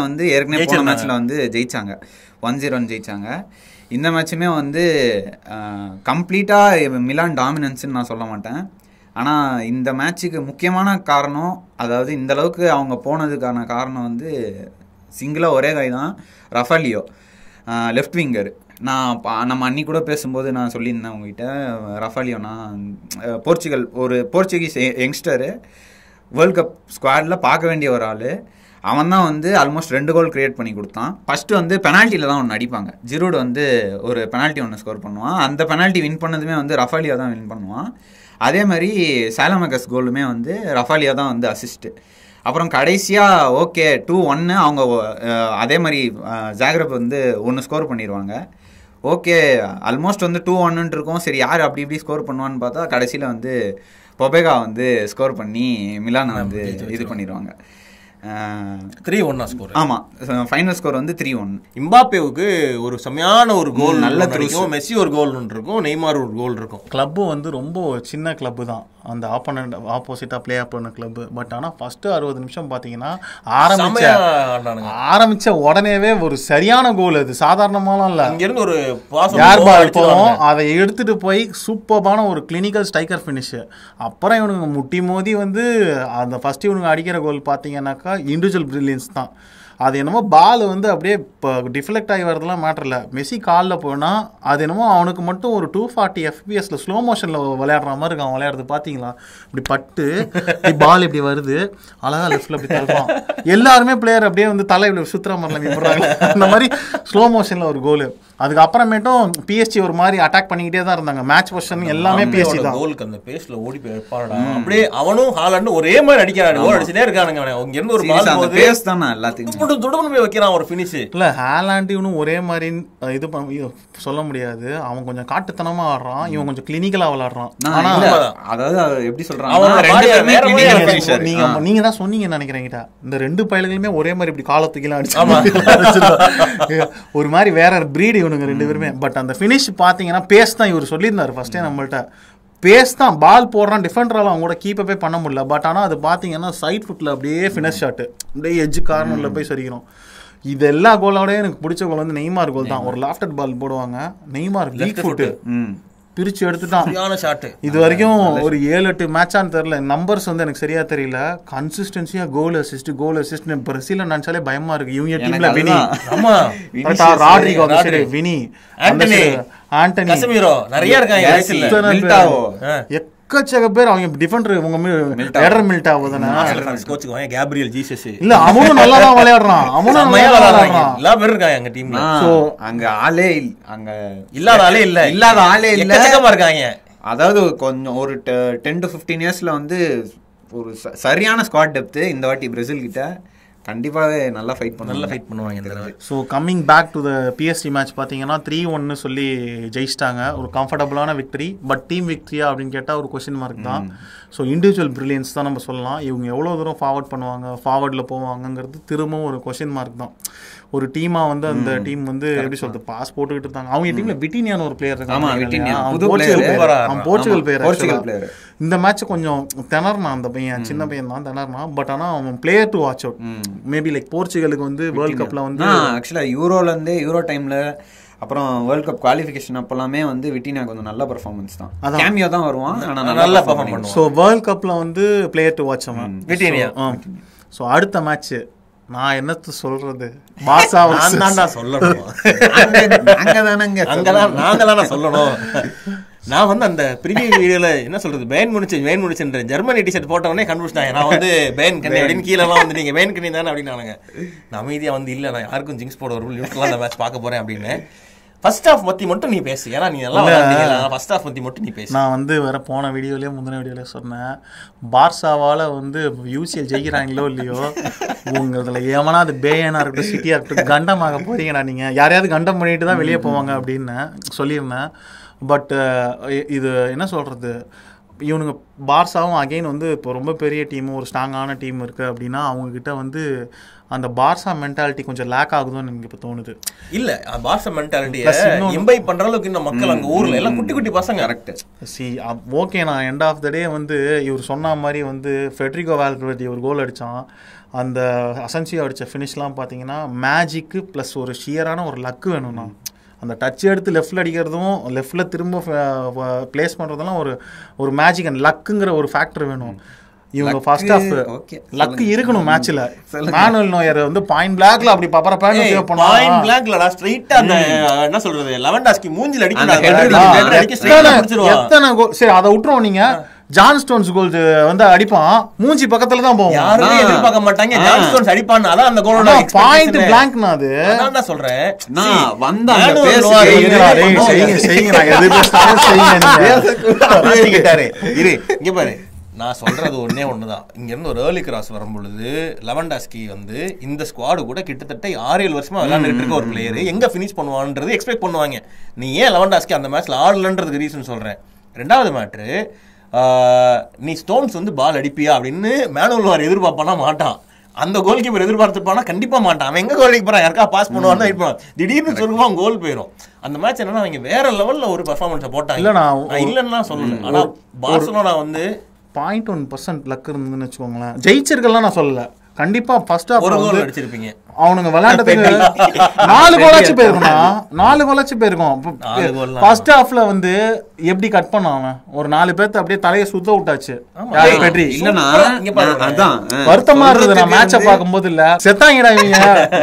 வந்து ஏற்கனவே போன மேட்ச்சில் வந்து ஜெயித்தாங்க 1-0 ஜெயித்தாங்க. இந்த மேட்சுமே வந்து கம்ப்ளீட்டாக மிலான் டாமினன்ஸ்ன்னு நான் சொல்ல மாட்டேன். ஆனால் இந்த மேட்சுக்கு முக்கியமான காரணம் அதாவது இந்தளவுக்கு அவங்க போனதுக்கான காரணம் வந்து சிங்கிளாக ஒரே கை தான். ரஃபாலியோ லெஃப்ட் விங்கர் நம்ம அன்னி கூட பேசும்போது நான் சொல்லியிருந்தேன் உங்ககிட்ட. ரஃபாலியோனா போர்ச்சுகீஸ் யங்ஸ்டரு வேர்ல்ட் கப் ஸ்குவாடில் பார்க்க வேண்டிய ஒரு ஆள். அவன் தான் வந்து ஆல்மோஸ்ட் 2 கோல் கிரியேட் பண்ணி கொடுத்தான். ஃபஸ்ட்டு வந்து பெனால்ட்டியில் தான் ஒன்று அடிப்பாங்க. ஜிரூட் வந்து ஒரு பெனால்ட்டி ஒன்று ஸ்கோர் பண்ணுவான். அந்த பெனால்ட்டி வின் பண்ணதுமே வந்து ரஃபாலியோ தான் வின் பண்ணுவான். அதே மாதிரி சாலமேகஸ் கோலுமே வந்து ரஃபாலியோ தான் வந்து அசிஸ்ட்டு. அப்புறம் கடைசியாக 2-1 அவங்க அதே மாதிரி ஜாக்ரப் வந்து ஒன்று ஸ்கோர் பண்ணிடுவாங்க. ஆல்மோஸ்ட் வந்து 2-1 இருக்கும். சரி யார் அப்படி இப்படி ஸ்கோர் பண்ணுவான்னு பார்த்தா கடைசியில் வந்து பொபேகா வந்து ஸ்கோர் பண்ணி மிலானை வந்து இது பண்ணிடுவாங்க. 3-1 ஸ்கோர். ஆமாம் ஃபைனல் ஸ்கோர் வந்து 3-1. இம்பாப்பேவுக்கு ஒரு செம்மையான ஒரு கோல் நல்லா கிடைக்கும். மெஸ்ஸி ஒரு கோல் ஒன்று இருக்கும். நெய்மார் ஒரு கோல் இருக்கும். கிளப்பு வந்து ரொம்ப சின்ன கிளப்பு தான் அந்த ஆப்போனன்ட் ஆப்போசிட்டாக ப்ளே ஆப் பண்ண கிளப்பு. பட் ஆனால் ஃபஸ்ட்டு 60 நிமிஷம் பார்த்தீங்கன்னா ஆரம்பித்த உடனேவே ஒரு சரியான கோல். அது சாதாரணமாலாம் இல்லை. அங்கேருந்து ஒரு யார் பால் போவோம் அதை எடுத்துகிட்டு போய் சூப்பரான ஒரு கிளினிக்கல் ஸ்ட்ரைக்கர் ஃபினிஷு. அப்புறம் இவனுக்கு முட்டி மோதி வந்து அந்த ஃபஸ்ட்டு இவனுக்கு அடிக்கிற கோல் பார்த்தீங்கன்னாக்கா இண்டிவிஜுவல் பிரில்லியன்ஸ் தான். அது என்னமோ பால் வந்து அப்படியே இப்போ டிஃப்ளெக்ட் ஆகி வரதெல்லாம் மேட்டரில்லை. மெஸ்ஸி காலில் போனால் அது என்னமோ அவனுக்கு மட்டும் ஒரு 240 FPS ஸ்லோ மோஷனில் விளையாடுற மாதிரி இருக்கு. அவன் விளையாடுறது பார்த்தீங்களா இப்படி பட்டு பால் இப்படி வருது அழகாக லெஃப்டில் இப்படி தருவான். எல்லாருமே பிளேயர் அப்படியே வந்து தலை இப்படி சுற்றுற மாதிரிலாம் விடுறாங்க. அந்த மாதிரி ஸ்லோ மோஷனில் ஒரு கோல். அதுக்கப்புறமேட்டும் PSG ஒரு மாதிரி அட்டாக் பண்ணிக்கிட்டே தான் இருந்தாங்க. மேட்ச் பொசிஷன் எல்லாமே PSG தான். கோலுக்கு அந்த பேஸ்ல ஓடி போயிடுறான். அப்படியே அவனும் ஹாலண்ட் ஒரே மாதிரி அடிக்கிறான். கோல் அடிச்சுட்டே இருக்கானுங்க. அவங்க இருந்து ஒரு பால் அந்த பேஸ் தான் எல்லாத்துக்கும் ஒரே மாதிரி இது சொல்ல முடியாது. அவன் கொஞ்சம் காட்டுத்தனமா ஆடுறான், இவன் கொஞ்சம் கிளினிக்கலா விளையாடுறான். நீங்க தான் சொன்னீங்க நினைக்கிறீங்க இந்த 2 பயல்களுமே ஒரே மாதிரி இப்படி காலத்துக்கெல்லாம் அடிச்சு ஒரு மாதிரி வேற பிரீடு இவனுங்க 2 பேருமே. பட் அந்த பினிஷ் பாத்தீங்கன்னா பேஸ் தான். இவர் சொல்லியிருந்தாரு ஃபர்ஸ்டே நம்மள்ட்ட பேஸ் தான் பால் போடுறான். டிஃபெண்டரால் அவங்க கூட கீப்பப்பே பண்ண முடியல. பட் ஆனால் அது பார்த்தீங்கன்னா சைட் ஃபுட்டில் அப்படியே ஃபினிஷ் ஷாட்டு அப்படியே எஜ்ஜு கார்னரில் போய் சரிக்கிறோம். இது எல்லா கோலோடையும் எனக்கு பிடிச்ச கோல் வந்து நெய்மார் கோல் தான். ஒரு லாஃப்டட் பால் போடுவாங்க, நெய்மார் லெஃப்ட் ஃபுட்டு பிரிச்சு எடுத்துட்டான். இது வரைக்கும் ஒரு 7-8 மேட்சான்னு தெரியல, நம்பர்ஸ் வந்து எனக்கு சரியா தெரியல. கன்சிஸ்டன்சியா கோல் அசிஸ்ட் பிரசில நினைச்சாலே பயமா இருக்கு. இவங்க டீம்ல வினி Anthony Casemiro நிறைய இருக்காங்க ஐஸ்ல மில்டாவோ எக்கச்சக்க பேர் அவங்க டிஃபெண்டர் உங்க எடர் மில்டாவோ தான கோச்சுக்கு வாங்க கேப்ரியல் ஜீசஸ் இல்ல அவனும் நல்லா தான் விளையாடுறான் அவனும் நல்லா விளையாடுறான் எல்லா பேர் இருக்காங்க அங்க டீம்ல சோ அங்க ஆளே அங்க இல்லாத ஆளே இல்ல எக்கச்சக்கமா இருக்காங்க அதாவது கொஞ்சம் ஒரு 10 to 15 இயர்ஸ்ல வந்து ஒரு சரியான ஸ்குவாட் டெப்த் இந்த வாட்டி பிரேசில் கிட்ட கண்டிப்பாவே நல்லா ஃபைட் பண்ணுவாங்க so coming back to the PSG match பார்த்தீங்கன்னா 3-1 சொல்லி ஜெயிச்சிட்டாங்க ஒரு கம்ஃபர்டபுளான விக்டரி பட் டீம் விக்டரியா அப்படின்னு கேட்டால் ஒரு கொஸ்டின் மார்க் தான் ஸோ இண்டிவிஜுவல் பிரில்லியன்ஸ் தான் நம்ம சொல்லலாம் இவங்க எவ்வளோ தூரம் ஃபார்வர்ட் பண்ணுவாங்க ஃபார்வர்டில் போவாங்கங்கிறது திரும்பவும் ஒரு கொஸ்டின் மார்க் தான் ஒரு டீமாக வந்து அந்த டீம் வந்து எப்படி சொல்றது பாஸ் போட்டுக்கிட்டு இருந்தாங்க அவங்க டீமில் விட்டினியான்னு ஒரு பிளேயர் இருக்காங்க போர்ச்சுகல் பிளேயர் இந்த மேட்ச் கொஞ்சம் திணறனா அந்த பையன் சின்ன பையன் தான் திணறனா பட் ஆனால் அவன் player to watch out maybe like போர்ச்சுகலுக்கு வந்து வேர்ல்ட் கப்பில் வந்து ஆக்சுவலாக யூரோலேருந்து யூரோ டைமில் அப்புறம் வேர்ல்ட் கப் குவாலிஃபிகேஷன் அப்போலாமே வந்து விட்டினா கொஞ்சம் நல்ல பெர்ஃபார்மன்ஸ் தான் கேமியோ தான் வருவான் ஆனால் நல்லா பெர்ஃபார்ம் பண்ணுவான் ஸோ வேர்ல்ட் கப்பில் வந்து பிளேயர் டு வாட்ச் அவன் விட்டினியா ஸோ அடுத்த மேட்ச்சு நான் என்னத்து சொல்றது நான் வந்து அந்த ப்ரீவியூ வீடியோல என்ன சொல்றது பயன் முடிச்சுன்ற ஜெர்மனி டிஷர்ட் போட்டவனே கன்ஃபியூஸ் ஆயிட்டேன் நான் வந்து பயன் கண்ணி அப்படின்னு கீழலாம் வந்து நீங்க பயன் கண்ணி தானே அப்படின்னாங்க நான் அமைதியா வந்து இல்லை நான் யாருக்கும் ஜிங்ஸ் போட ஒரு நியூட்ரலா அந்த மேட்ச் பார்க்க போறேன் அப்படின்னு ஃபர்ஸ்ட் ஆஃப் பத்தி மட்டும் நீ பேசு ஏன்னா நீ ஃபர்ஸ்ட் ஆஃப் பத்தி மட்டும் நீ பேசு நான் வந்து வேற போன வீடியோலயே முந்தின வீடியோல சொன்னேன் பார்சாவால வந்து யூசிஎல் ஜெயிக்கிறாங்களோ இல்லையோ உங்களதுல எவனா அது பேயனா இருக்கட்டும் சிட்டியா இருக்கட்டும் கண்டமாக போறீங்கண்ணா நீங்க யாரையாவது கண்டம் பண்ணிட்டு தான் வெளியே போவாங்க அப்படின்னு சொல்லியிருந்தேன் பட் இது என்ன சொல்றது இவனுங்க பார்சாவும் அகெயின் வந்து இப்போ ரொம்ப பெரிய டீமு ஒரு ஸ்ட்ராங்கான டீம் இருக்குது அப்படின்னா அவங்கக்கிட்ட வந்து அந்த பார்சா மென்டாலிட்டி கொஞ்சம் லேக் ஆகுதுன்னு எனக்கு இப்போ தோணுது இல்லை பார்சா மென்டாலிட்டியை எம்பை பண்ணுற அளவுக்கு இன்னும் மக்கள் அங்கே ஊரில் எல்லாம் குட்டி குட்டி பசங்க கரெக்டு சி ஓகே நான் எண்ட் ஆஃப் த டே வந்து இவர் சொன்ன மாதிரி வந்து ஃபெட்ரிகோ வால்வெர்டி ஒரு கோல் அடித்தான் அந்த அசன்சியோ அடித்த ஃபினிஷ்லாம் பார்த்தீங்கன்னா மேஜிக்கு ப்ளஸ் ஒரு ஷியரான ஒரு லக்கு வேணும்னா அந்த டச் எடுத்து லெஃப்டில் அடிக்கிறதும் லெஃப்டில் திரும்ப பிளேஸ் பண்ணுறதெல்லாம் ஒரு மேஜிக் அண்ட் லக்குங்கிற ஒரு ஃபேக்டர் வேணும் இவங்க ஃபர்ஸ்ட் ஆஃப் லக்கு இருக்கணும் மேட்ச்ல மேனுவல் நோயர் வந்து பாயிண்ட் பிளாக்ல அப்படி பப்பற பாயிண்ட் பாயிண்ட் பிளாக்லடா ஸ்ட்ரைட்டா அந்த என்ன சொல்றது லெவன்டாஸ்கி மூஞ்சில அடிக்குது எத்தனை கோல் சரி அதை விட்டுறோம் நீங்க ஜான் ஸ்டோன்ஸ் கோல் வந்து அடிப்பான் மூஞ்சி பக்கத்துல தான் போவோம் யாரும் எதிர்பார்க்க மாட்டாங்க ஜான் ஸ்டோன்ஸ் அடிப்பான் அதான் அந்த கோலோட பாயிண்ட் பிளாங்க்னா அது நான் தான் சொல்றேன் நான் வந்த அந்த பேஸ் செய்யுங்க நான் எதுக்கு ஸ்டார்ட் செய்யணும் இரு இங்க பாரு நான் சொல்றது ஒன்னே ஒண்ணுதான் இங்க இருந்து ஒரு ஏர்லி கிராஸ் வரும்பொழுது லெவன்டாஸ்கி வந்து இந்த ஸ்குவாடு கூட கிட்டத்தட்ட 6-7 வருஷமா விளையாண்டுட்டு இருக்க ஒரு பிளேயர் எங்க பினிஷ் பண்ணுவான்றது எக்ஸ்பெக்ட் பண்ணுவாங்க நீ ஏன் லெவன்டாஸ்கி அந்த மேட்ச்ல ஆடலன்றதுக்கு ரீசன் சொல்றேன் ரெண்டாவது மேட்ரு நீ ஸ்டோன்ஸ் வந்து பால் அடிப்பியா அப்படின்னு மேனுவல் எதிர்பார்ப்பானா மாட்டான் அந்த கோல் கீப்பர் எதிர்பார்த்துப்பானா கண்டிப்பா மாட்டான் அவன் எங்க கோல் கீப்பரா யாருக்கா பாஸ் பண்ணுவான்னு வெயிட் பண்ணுவான் திடீர்னு சொல்லுவா கோல் போயிடும் அந்த மேட்ச் என்னன்னா அவங்க வேற லெவல்ல ஒரு பெர்ஃபார்மன்ஸை போட்டாங்க இல்லன்னா சொல்லணும் ஆனா பார்சலோனா வந்து 0.1% லக் இருந்ததுன்னு வச்சுக்கோங்களேன் ஜெயிச்சிருக்கலாம் நான் சொல்லல கண்டிப்பா ஃபர்ஸ்ட் ஆஃப் ஒரு கோல் அடிச்சிருப்பீங்க அவனுங்க விளையாண்டதுக்கு 4 கோலாச்சு போயிருக்கும் ஃபர்ஸ்ட் ஆஃப்ல வந்து எப்படி கட் பண்ணாங்க ஒரு 4 பேர்த்து அப்படியே தலையை சுத்த விட்டாச்சு வருத்தமா இருந்தது நான் மேட்ச பார்க்கும்போது இல்ல செத்தாங்கடா இவங்க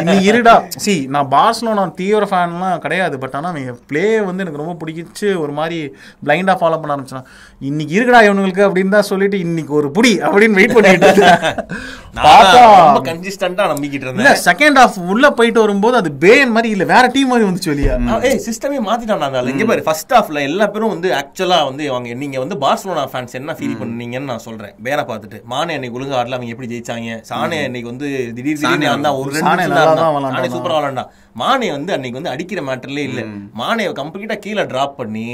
நீ இருடா சி நான் பார்சலோனா தீவிர ஃபேன் எல்லாம் கிடையாது பட் ஆனா அவங்க பிளே வந்து எனக்கு ரொம்ப பிடிக்கிச்சு ஒரு மாதிரி பிளைண்டா ஃபாலோ பண்ண ஆரம்பிச்சா இன்னைக்கு இருக்குடா இவனுங்களுக்கு அப்படின்னு தான் சொல்லிட்டு இன்னைக்கு ஒரு புடி அப்படின்னு வெயிட் பண்ணிட்டு நம்பிக்கிட்டு இருந்தேன் செகண்ட் ஆஃப் உள்ள போயிட்டு வரும்போது அது பேயன் மாதிரி இல்ல வேற டீம் மாதிரி வந்து சொல்லியா ஏய் சிஸ்டமே மாத்திட்டானால இங்க பாரு ஃபர்ஸ்ட் ஆஃப்ல எல்லா பேரும் வந்து ஆக்சுவலா வந்து அவங்க நீங்க வந்து பார்சலோனா ஃபேன்ஸ் என்ன ஃபீல் பண்ணீங்கன்னு நான் சொல்றேன் பேரை பார்த்துட்டு மானே அன்னைக்கு ஒழுங்கு ஆடல அவங்க எப்படி ஜெயிச்சாங்க சானே அன்னைக்கு வந்து திடீர்னு அந்த ஒரு 2 சூப்பரா விளையாண்டா மானே வந்து அன்னைக்கு வந்து அடிக்கிற மேட்டர்ல இல்ல மானே கம்ப்ளீட்டா கீழே டிராப் பண்ணி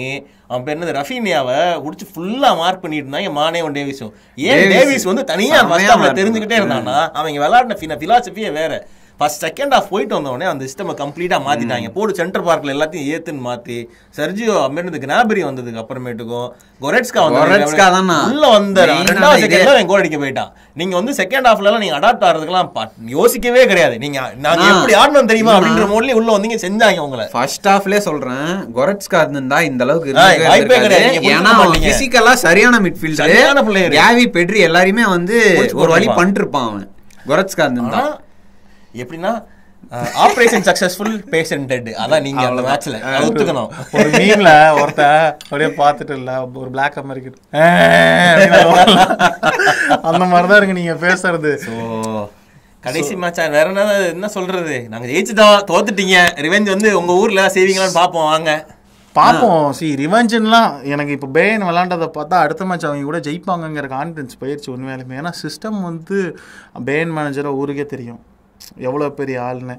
அவன் பேர் என்னது ரஃபீனியாவை உடிச்சு ஃபுல்லா மார்க் பண்ணிட்டு இருந்தாங்க மானே ஒன் டேவிஸும் ஏன் டேவிஸ் வந்து தனியா ஃபர்ஸ்ட் ஆஃப்ல தெரிஞ்சுக்கிட்டே இருந்தானா அவங்க விளையாடின பிலாசபியே வேற ஃபர்ஸ்ட் செகண்ட் ஆஃப் போயிட்டு வந்தோடனே அந்த சிஸ்டமை கம்ப்ளீட்டாக மாற்றிட்டாங்க போட்டு சென்டர் பார்க்கில் எல்லாத்தையும் ஏற்றுன்னு மாற்றி சர்ஜியோ அப்படின்றது கினாபரி வந்ததுக்கு அப்புறமேட்டுக்கும் கொரெட்ஸ்கா உள்ள வந்த ரெண்டாவது செகண்ட்ல கோல் அடிக்க போயிட்டான் நீங்க வந்து செகண்ட் ஆஃப்ல எல்லாம் நீங்க அடாப்ட் ஆகிறதுக்கெல்லாம் யோசிக்கவே கிடையாது நீங்க நாங்க எப்படி ஆடணும் தெரியுமா அப்படின்ற மோட்லயே உள்ள வந்தீங்க செஞ்சாங்க உங்களை ஃபர்ஸ்ட் ஆஃப்லயே சொல்றேன் கொரெட்ஸ்கா இருந்தா இந்த அளவுக்கு வாய்ப்பே கிடையாது ஏன்னா பிசிக்கலா சரியான மிட்ஃபீல்டர் சரியான பிளேயர் யாவி பெட்ரி எல்லாரையுமே வந்து ஒரு வழி பண்ணிருப்பான் அவன் கொரெட்ஸ்கா இருந்தா எப்படின்னா ஆபரேஷன் சக்சஸ்ஃபுல் பேஷண்ட் டெட். அதான் நீங்க அந்த மேட்ச்ல ஒத்துக்கணும். ஒரு மீம்ல ஒருத்த அப்படியே பார்த்துட்டு இல்ல ஒரு Black American அந்த மாதிரி தான் இருக்கு நீங்க பேசுறது. சோ கடைசி மேட்சா வேற என்ன என்ன சொல்றது, நாங்க ஜெயிச்சுதான் தோத்துட்டீங்க, ரிவெஞ்ச் வந்து உங்க ஊர்ல சேவிங்களான்னு பாப்போம் வாங்க பார்ப்போம். சி ரிவெஞ்சன்லாம் எனக்கு இப்போ பேயன் விளாண்டதை பார்த்தா அடுத்த மேட்ச் அவங்க கூட ஜெயிப்பாங்கங்கிற கான்ஃபிடன்ஸ் போயிடுச்சு உண்மையாலுமே. ஏன்னா சிஸ்டம் வந்து பேயன் மேனேஜரை ஊருக்கே தெரியும் எவ்வளோ பெரிய ஆளுன்னு.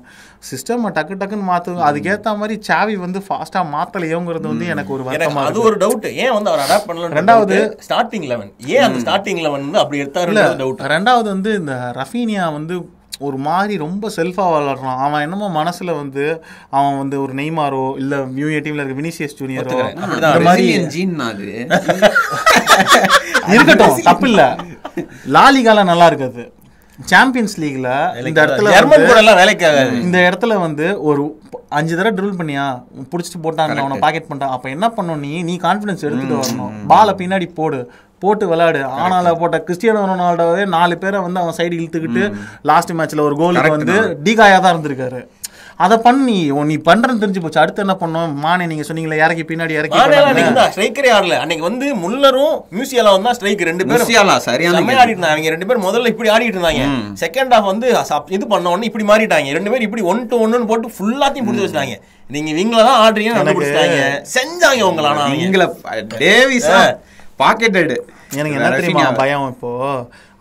சிஸ்டம் டக்கு டக்குன்னு மாற்றுங்க, அதுக்கேற்ற மாதிரி சாவி வந்து ஃபாஸ்ட்டாக மாற்றலையோங்கிறது வந்து எனக்கு ஒரு வருத்தமாக அது ஒரு டவுட். ஏன் வந்து அவர் அடாப்ட் பண்ணலாம். ரெண்டாவது ஸ்டார்டிங் 11 ஏன் அந்த ஸ்டார்டிங் 11 வந்து அப்படி எடுத்தாருன்னு டவுட். ரெண்டாவது வந்து இந்த ரஃபீனியா வந்து ஒரு மாதிரி ரொம்ப செல்ஃபாக வளர்றான். அவன் என்னமோ மனசில் வந்து அவன் வந்து ஒரு நெய்மாரோ இல்லை நியூஏ டீமில் இருக்க வினிசியஸ் ஜூனியரோ அந்த மாதிரி இருக்கட்டும் தப்பு இல்லை. லாலிகாலாம் நல்லா இருக்காது. சாம்பியன்ஸ் லீக்ல இந்த இடத்துல வந்து ஒரு 5 தடவை ட்ரில் பண்ணியா பிடிச்சிட்டு போட்டாங்க அவனை பாக்கெட் பண்ணிட்டான். அப்போ என்ன பண்ணணும், நீ கான்ஃபிடன்ஸ் எடுத்துகிட்டு வரணும், பாலை பின்னாடி போட்டு விளையாடு. ஆனால் போட்ட கிறிஸ்டியானோ ரொனால்டோவே 4 பேரை வந்து அவன் சைடு இழுத்துக்கிட்டு லாஸ்ட் மேட்ச்சில் ஒரு கோலுக்கு வந்து டீகாயாக தான் இருந்திருக்காரு. அதை பண்ணி நீ பண்றேன்னு தெரிஞ்சு போச்சு. அடுத்து என்ன பண்ணுவோம் மானே, நீங்க சொன்னீங்களா இறக்கி பின்னாடி இறக்கி ஸ்ட்ரைக்கரே ஆடல அன்னைக்கு வந்து முல்லரும் மியூசியலாவும் தான் ஸ்ட்ரைக் 2 பேரும் ஆடிட்டு இருந்தாங்க. அவங்க 2 பேர் முதல்ல இப்படி ஆடிட்டு இருந்தாங்க, செகண்ட் ஹாஃப் வந்து இது பண்ண உடனே இப்படி மாறிட்டாங்க 2 பேர் இப்படி 1-1 போட்டு ஃபுல்லாத்தையும் பிடிச்சி வச்சுட்டாங்க. நீங்க இவங்களதான் ஆடுறீங்க செஞ்சாங்க உங்களான இவங்களை டேவிஸா பாக்கெட் ஹெட். எனக்கு என்ன தெரியுமா பயம், இப்போ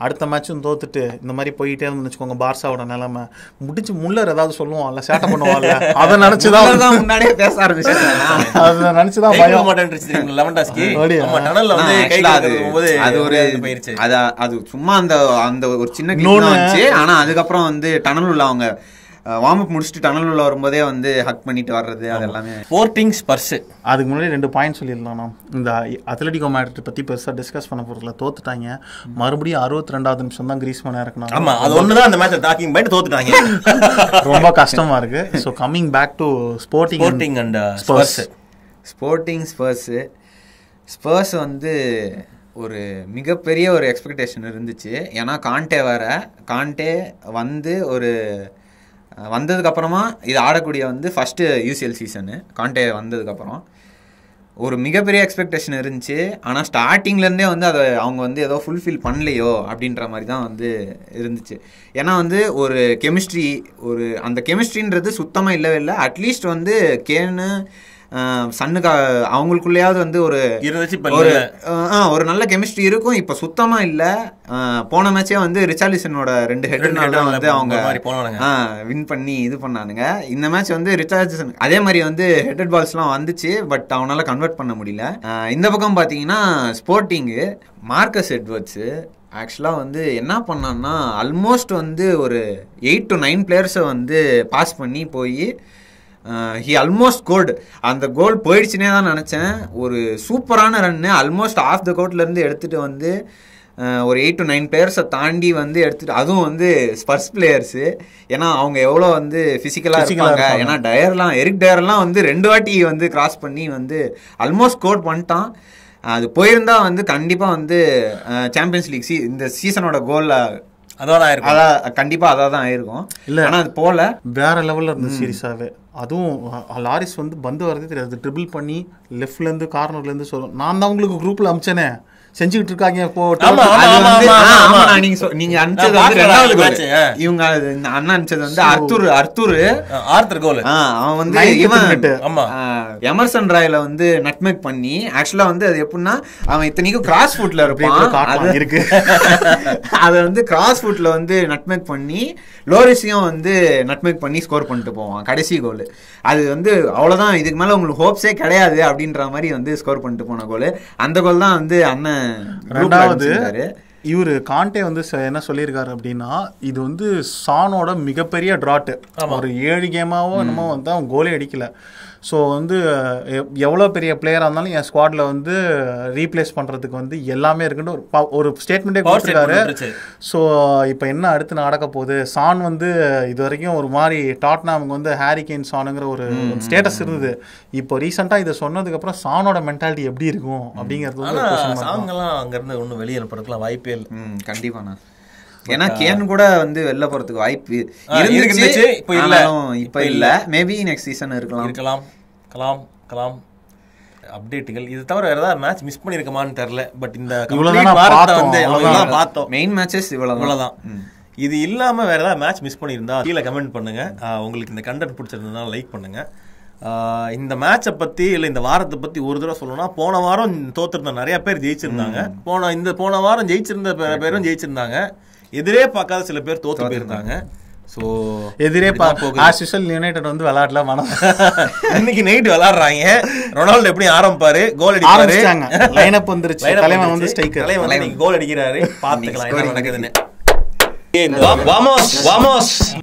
அடுத்த மேட்சும் தோத்துட்டு இந்த மாதிரி போயிட்டே இருந்து வச்சுக்கோங்க பார்சாவோட நிலைமை முடிச்சு முல்லர் ஏதாவது சொல்லுவான்ல சேட்டை பண்ணுவான்ல அதை நினைச்சுதான் முன்னாடியே பேச ஆரம்பிச்சேன். அதை நினைச்சுதான் பயம் மாட்டேன். லெவன்டாஸ்கி டனல்ல வந்து அது ஒரு போயிருச்சு. அது சும்மா அந்த அந்த ஒரு சின்ன கிளோன் வந்துச்சு. ஆனா அதுக்கப்புறம் வந்து டனல் உள்ள அவங்க வார்ம் அப் முடிச்சுட்டு டனல் உள்ள வரும்போதே வந்து ஹக் பண்ணிட்டு வர்றது அது எல்லாமே ஸ்போர்ட்டிங் ஸ்பர்ஸ். அதுக்கு முன்னாடி 2 பாயிண்ட் சொல்லிடலாம். நான் இந்த அத்லெட்டிகோ மேட்ரிட் பற்றி பெருசாக டிஸ்கஸ் பண்ண போகிறதுல தோத்துட்டாங்க. மறுபடியும் 62வது நிமிஷம் தான் கிரீஸ்மேன் இறக்கணும். ஆமாம், அது ஒன்று தான் அந்த மேட்சை டாக்கிங் பண்ணிட்டு தோத்துட்டாங்க. ரொம்ப கஷ்டமாக இருக்குது. So coming back to Sporting and Spurs. Spurs வந்து ஒரு மிகப்பெரிய ஒரு எக்ஸ்பெக்டேஷன் இருந்துச்சு. ஏன்னா காண்டே வந்து ஒரு வந்ததுக்கப்புறமா இது ஆடக்கூடிய வந்து ஃபஸ்ட்டு யூசிஎல் சீசனு காண்டே வந்ததுக்கப்புறம் ஒரு மிகப்பெரிய எக்ஸ்பெக்டேஷன் இருந்துச்சு. ஆனால் ஸ்டார்டிங்லேருந்தே வந்து அதை அவங்க வந்து ஏதோ ஃபுல்ஃபில் பண்ணலையோ அப்படின்ற மாதிரி தான் வந்து இருந்துச்சு. ஏன்னா வந்து ஒரு கெமிஸ்ட்ரி ஒரு அந்த கெமிஸ்ட்ரின்றது சுத்தமாக இல்லவே இல்லை. அட்லீஸ்ட் வந்து கேனு சன்னுக்கா அவங்களுக்குள்ளேயாவது வந்து ஒரு ஒரு நல்ல கெமிஸ்ட்ரி இருக்கும். இப்போ சுத்தமாக இல்லை. போன மேட்சே வந்து ரிச்சார்லிசனோட 2 ஹெட்னால வந்து அவங்க வின் பண்ணி இது பண்ணானுங்க. இந்த மேட்ச் வந்து ரிச்சார்லிசன் அதே மாதிரி வந்து ஹெட்டட் பால்ஸ்லாம் வந்துச்சு, பட் அவனால் கன்வெர்ட் பண்ண முடியல. இந்த பக்கம் பார்த்தீங்கன்னா ஸ்போர்ட்டிங்கு மார்க்கஸ் எட்வர்ட்ஸு ஆக்சுவலாக வந்து என்ன பண்ணான்னா ஆல்மோஸ்ட் வந்து ஒரு 8 to 9 பிளேயர்ஸை வந்து பாஸ் பண்ணி போய் ஹி ஆல்மோஸ்ட் கோல்டு அந்த கோல் போயிடுச்சுனே தான் நினச்சேன். ஒரு சூப்பரான ரன்னு ஆல்மோஸ்ட் ஆஃப் த கோர்ட்லேருந்து எடுத்துகிட்டு வந்து ஒரு 8 to 9 பிளேயர்ஸை தாண்டி வந்து எடுத்துகிட்டு, அதுவும் வந்து ஸ்பர்ஸ் பிளேயர்ஸு. ஏன்னா அவங்க எவ்வளோ வந்து ஃபிசிக்கலாக இருக்காங்க. ஏன்னா எரிக் டயர்லாம் வந்து 2 வாட்டி வந்து கிராஸ் பண்ணி வந்து ஆல்மோஸ்ட் கோட் பண்ணிட்டான். அது போயிருந்தா வந்து கண்டிப்பாக வந்து சாம்பியன்ஸ் லீக் இந்த சீசனோட கோலில் கண்டிப்பா அதான் தான் ஆயிருக்கும். இல்ல ஆனா அது போல வேற லெவல்ல இருந்த சீரியஸாவே. அதுவும் லாரிஸ் வந்து பந்து வரதே தெரியாது, ட்ரிபிள் பண்ணி லெஃப்ட்ல இருந்து கார்னர்ல இருந்து சொல்லும். நான் தான் உங்களுக்கு குரூப்ல அனுப்பிச்சேனே செஞ்சுக்கிட்டு இருக்காங்க எமர்சன் ராயில வந்து நட்மேக் பண்ணி ஆக்சுவலா வந்து அது எப்படின்னா அவன் இத்தனைக்கும் கிராஸ் ஃபுட்ல இருக்கு அதை வந்து கிராஸ் ஃபுட்ல வந்து நட்மேக் பண்ணி லோரிஸையும் வந்து நட்மேக் பண்ணி ஸ்கோர் பண்ணிட்டு போவான் கடைசி கோல். அது வந்து அவ்வளவுதான், இதுக்கு மேல உங்களுக்கு ஹோப்ஸே கிடையாது அப்படின்ற மாதிரி வந்து ஸ்கோர் பண்ணிட்டு போன கோல். அந்த கோல் தான் வந்து அண்ணன். ரெண்டாவது இவர் காண்டே வந்து என்ன சொல்லியிருக்காரு அப்படின்னா இது வந்து சானோட மிகப்பெரிய டிராட்டு. ஒரு 7 கேமாவோ என்னமோ வந்து அவன் கோலே அடிக்கல. ஸோ வந்து எவ்வளோ பெரிய பிளேயராக இருந்தாலும் என் ஸ்குவாடில் வந்து ரீப்ளேஸ் பண்ணுறதுக்கு வந்து எல்லாமே இருக்குன்னு ஒரு ஸ்டேட்மெண்ட்டே கொடுத்துருக்காரு. ஸோ இப்போ என்ன அடுத்து நடக்க போகுது, சான் வந்து இது வரைக்கும் ஒரு மாதிரி டாட்னாமுக்கு வந்து ஹாரிகேன் சானுங்கிற ஒரு ஸ்டேட்டஸ் இருந்தது. இப்போ ரீசெண்டாக இதை சொன்னதுக்கப்புறம் சானோட மென்டாலிட்டி எப்படி இருக்கும் அப்படிங்கிறது வந்து சாங்கெல்லாம் அங்கேருந்து ஒன்றும் வெளியே அனுப்புறதுக்குலாம் வாய்ப்பே இல்லை. கண்டிப்பாண்ணா ஏன்னா கேன் கூட வந்து வெளில போறதுக்கு வாய்ப்பு இருந்துச்சு, இப்போ இல்ல. மேபி நெக்ஸ்ட் சீசன் இருக்கலாம் இருக்கலாம் கலாம் கலாம் அப்டேட்டுகள். இது தவிர வேறு ஏதாவது மேட்ச் மிஸ் பண்ணியிருக்கமான்னு தெரில. பட் இந்த வந்து அவ்வளோதான் பார்த்தோம், மெயின் மேட்சஸ் இவ்வளோதான். இது இல்லாமல் வேறு ஏதாவது மேட்ச் மிஸ் பண்ணியிருந்தா கீழே கமெண்ட் பண்ணுங்கள். உங்களுக்கு இந்த கண்டென்ட் பிடிச்சிருந்ததுனால லைக் பண்ணுங்கள். இந்த மேட்சை பற்றி இல்லை இந்த வாரத்தை பற்றி ஒரு தடவை சொல்லணும்னா, போன வாரம் தோற்றுருந்தா நிறையா பேர் ஜெயிச்சிருந்தாங்க. போன வாரம் ஜெயிச்சிருந்த பேரும் ஜெயிச்சிருந்தாங்க, எதிரே பார்க்காத சில பேர் தோற்று போயிருந்தாங்க. ஸோ எதிரே பார்ப்போம். யுனைடெட் வந்து விளையாடலாம், மனம் இன்னைக்கு நைட் விளையாடுறாங்க. ரொனால்டோ எப்படி ஆரம்பிப்பாரு, கோல் அடிப்பாரு, லைனப் வந்துருச்சு, தலைவன் வந்து ஸ்ட்ரைக்கர், தலைவன் கோல் அடிக்கிறாரு, பார்த்துக்கலாம் என்ன நடக்குதுன்னு.